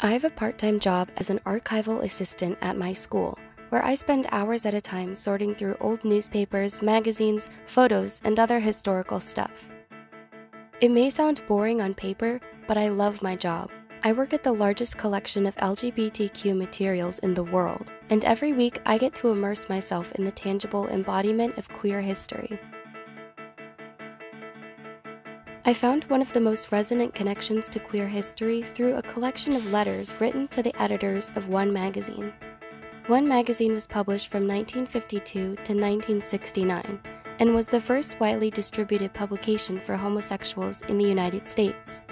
I have a part-time job as an archival assistant at my school, where I spend hours at a time sorting through old newspapers, magazines, photos, and other historical stuff. It may sound boring on paper, but I love my job. I work at the largest collection of LGBTQ materials in the world, and every week I get to immerse myself in the tangible embodiment of queer history. I found one of the most resonant connections to queer history through a collection of letters written to the editors of ONE Magazine. ONE Magazine was published from 1952 to 1969 and was the first widely distributed publication for homosexuals in the United States.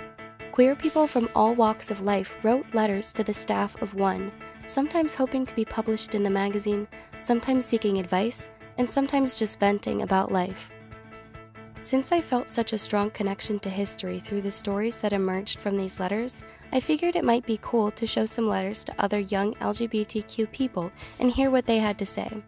Queer people from all walks of life wrote letters to the staff of ONE, sometimes hoping to be published in the magazine, sometimes seeking advice, and sometimes just venting about life. Since I felt such a strong connection to history through the stories that emerged from these letters, I figured it might be cool to show some letters to other young LGBTQ people and hear what they had to say.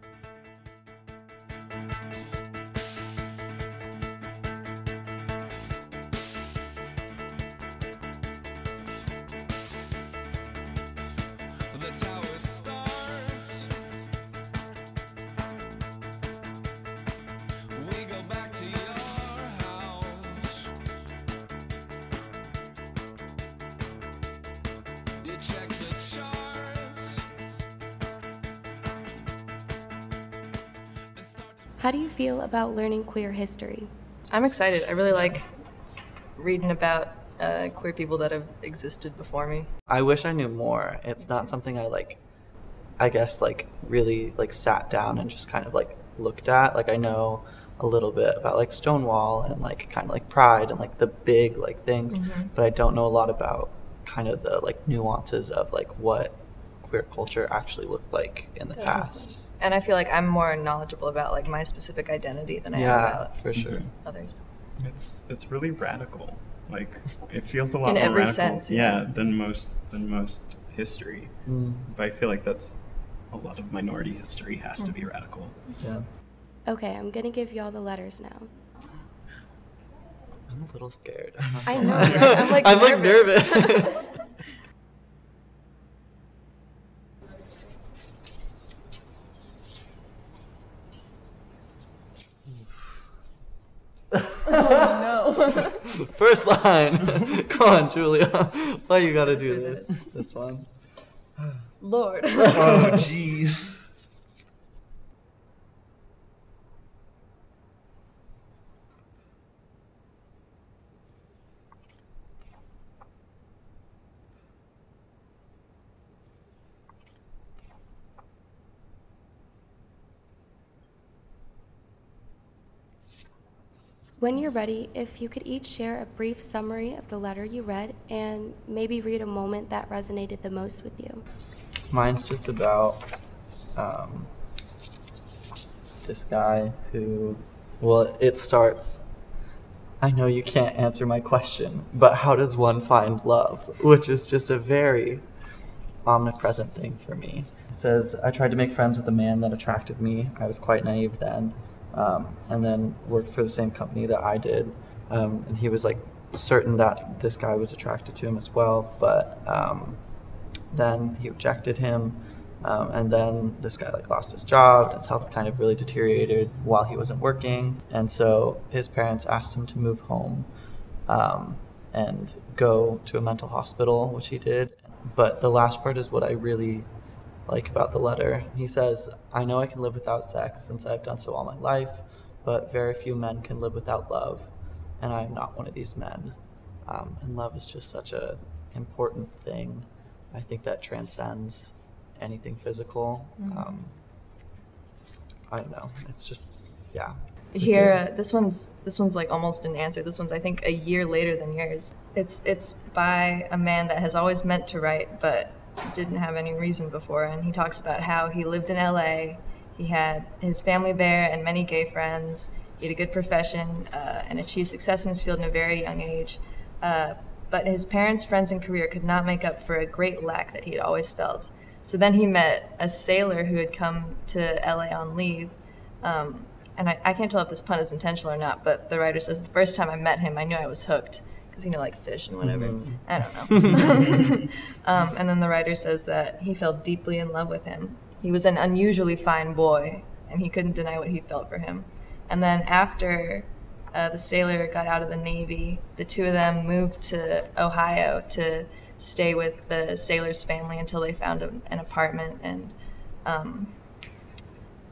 Check the charts. How do you feel about learning queer history? I'm excited. I really like reading about queer people that have existed before me. I wish I knew more. It's not something I I guess really sat down and just kind of looked at. I know a little bit about Stonewall and kind of Pride and the big things, but I don't know a lot about kind of the nuances of what queer culture actually looked like in the past. And I feel I'm more knowledgeable about my specific identity than I am about for sure others. It's really radical. It feels a lot in more every radical sense, than most history. But I feel that's a lot of minority history has to be radical. Okay, I'm gonna give y'all the letters now. I'm a little scared. I know. I'm nervous. Oh no. First line. Come on, Julia. Why you gotta do this? This one. Lord. Oh jeez. When you're ready, if you could each share a brief summary of the letter you read and maybe read a moment that resonated the most with you. Mine's just about this guy who, well, it starts, I know you can't answer my question, but how does one find love? Which is just a very omnipresent thing for me. It says, I tried to make friends with a man that attracted me. I was quite naive then. And then worked for the same company that I did, and he was certain that this guy was attracted to him as well, but then he rejected him, and then this guy lost his job, his health kind of really deteriorated while he wasn't working, and so his parents asked him to move home and go to a mental hospital, which he did. But the last part is what I really like about the letter. He says, I know I can live without sex since I've done so all my life, but very few men can live without love, and I am not one of these men. And love is just such an important thing, I think, that transcends anything physical. I don't know, it's just, yeah. Here, this one's almost an answer. This one's, I think, a year later than yours. It's by a man that has always meant to write, but didn't have any reason before, and he talks about how he lived in LA, he had his family there and many gay friends, he had a good profession and achieved success in his field in a very young age, but his parents, friends, and career could not make up for a great lack that he had always felt. So then he met a sailor who had come to LA on leave, and I can't tell if this pun is intentional or not, but the writer says, the first time I met him I knew I was hooked. because, you know, like fish and whatever. Mm-hmm. I don't know. And then the writer says that he fell deeply in love with him. He was an unusually fine boy, and he couldn't deny what he felt for him. And then after the sailor got out of the Navy, the two of them moved to Ohio to stay with the sailor's family until they found an apartment. And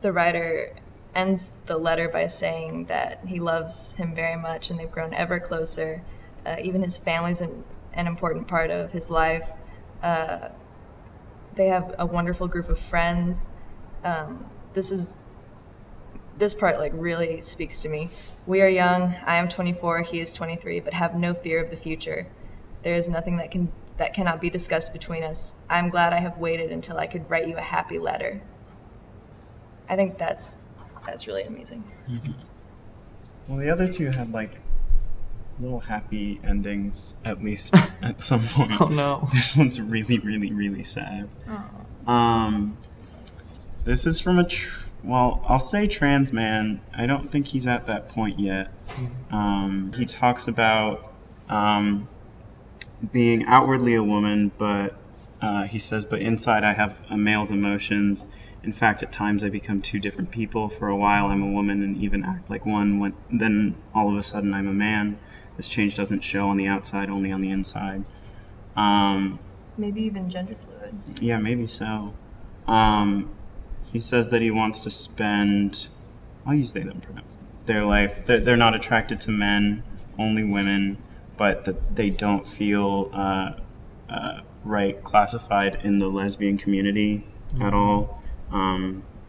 the writer ends the letter by saying that he loves him very much and they've grown ever closer. Even his family's an important part of his life. They have a wonderful group of friends. This part like really speaks to me. We are young. I am 24. He is 23. But have no fear of the future. There is nothing that cannot be discussed between us. I am glad I have waited until I could write you a happy letter. I think that's really amazing. Mm-hmm. Well, the other two had like little happy endings, at least at some point. Oh no! This one's really, really, really sad. Oh. This is from I'll say trans man. I don't think he's at that point yet. He talks about being outwardly a woman, but he says, but inside I have a male's emotions. In fact, at times I become two different people. For a while I'm a woman and even act like one. Then all of a sudden I'm a man. This change doesn't show on the outside, only on the inside. Maybe even gender fluid. Yeah, maybe so. He says that he wants to spend, I'll use they, them pronouns, their life. They're not attracted to men, only women, but that they don't feel right classified in the lesbian community at all.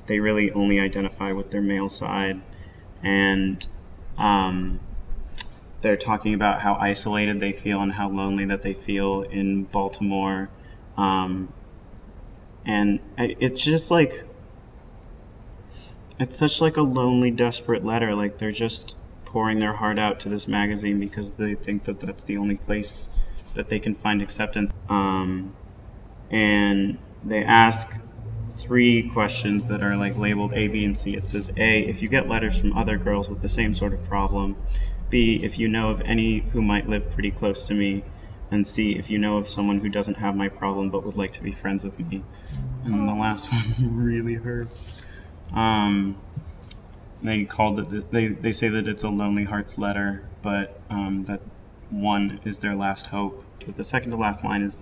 They really only identify with their male side. And they're talking about how isolated they feel and how lonely that they feel in Baltimore. And it's just like, it's such like a lonely, desperate letter. Like they're just pouring their heart out to this magazine because they think that that's the only place that they can find acceptance. And they ask three questions that are like labeled A, B, and C. It says A, if you get letters from other girls with the same sort of problem. B, if you know of any who might live pretty close to me. And C, if you know of someone who doesn't have my problem but would like to be friends with me. And the last one really hurts. They called it, they say that it's a lonely heart's letter, but that one is their last hope. But the second to last line is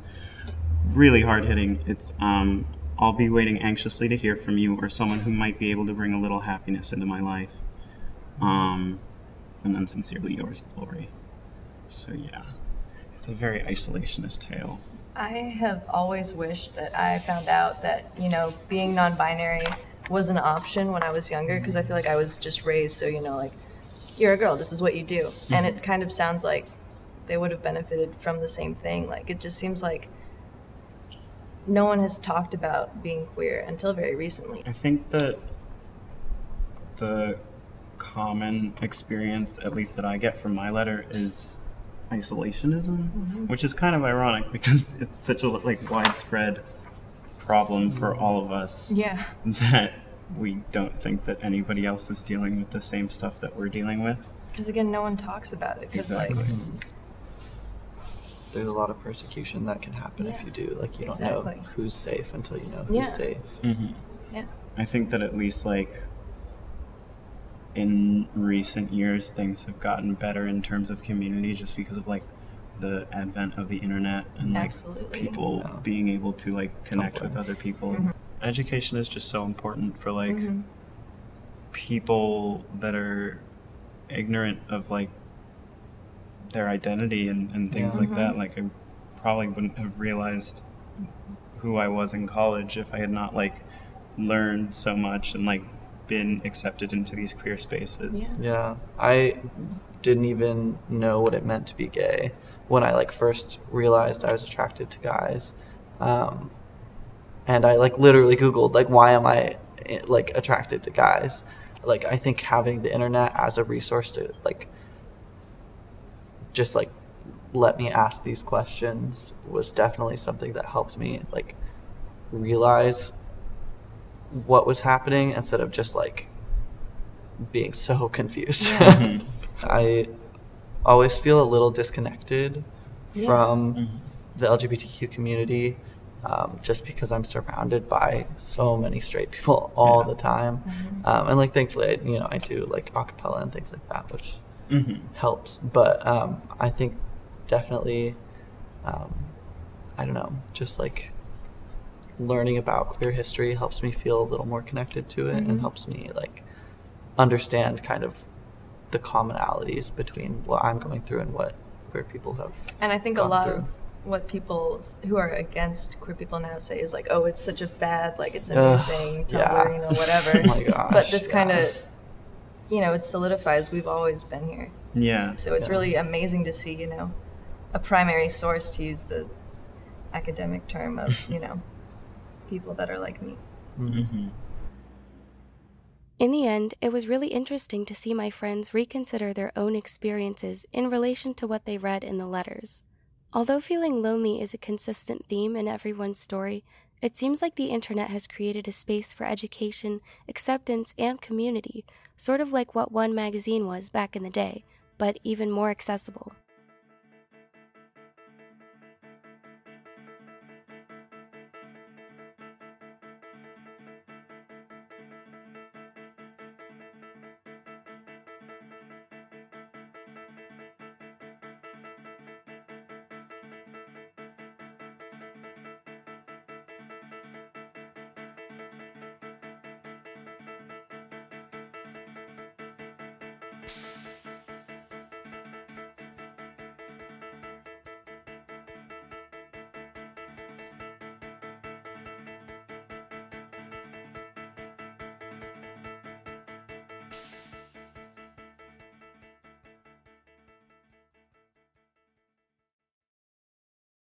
really hard hitting. It's, I'll be waiting anxiously to hear from you or someone who might be able to bring a little happiness into my life. And then sincerely yours, Lori. So yeah, it's a very isolationist tale. I have always wished that I found out that, you know, being non-binary was an option when I was younger, because I feel like I was just raised so, you know, like, you're a girl, this is what you do. And it kind of sounds like they would have benefited from the same thing. Like, it just seems like no one has talked about being queer until very recently. I think that the common experience, at least that I get from my letter, is isolationism, which is kind of ironic because it's such a like widespread problem for all of us, that we don't think that anybody else is dealing with the same stuff that we're dealing with. Because again, no one talks about it. Exactly. There's a lot of persecution that can happen if you do. Like, you don't know who's safe until you know who's safe. I think that at least like in recent years, things have gotten better in terms of community just because of like the advent of the internet and like people being able to like connect with other people. Education is just so important for like people that are ignorant of like their identity and things like that. Like I probably wouldn't have realized who I was in college if I had not like learned so much and like been accepted into these queer spaces. I didn't even know what it meant to be gay when I like first realized I was attracted to guys, and I like literally Googled like, why am I like attracted to guys? Like, I think having the internet as a resource to like just like let me ask these questions was definitely something that helped me like realize what was happening instead of just like being so confused. I always feel a little disconnected from the LGBTQ community, just because I'm surrounded by so many straight people all the time. And like, thankfully, I do like a cappella and things like that, which helps. But I think definitely, I don't know, just like learning about queer history helps me feel a little more connected to it and helps me like understand kind of the commonalities between what I'm going through and what queer people have. And I think a lot of what people who are against queer people now say is like, oh, it's such a fad, like it's a new thing, Tumblr, you know, whatever. But this kind of, it solidifies we've always been here. So it's really amazing to see, a primary source, to use the academic term, of, people that are like me. In the end, it was really interesting to see my friends reconsider their own experiences in relation to what they read in the letters. Although feeling lonely is a consistent theme in everyone's story, it seems like the internet has created a space for education, acceptance, and community, sort of like what ONE Magazine was back in the day, but even more accessible.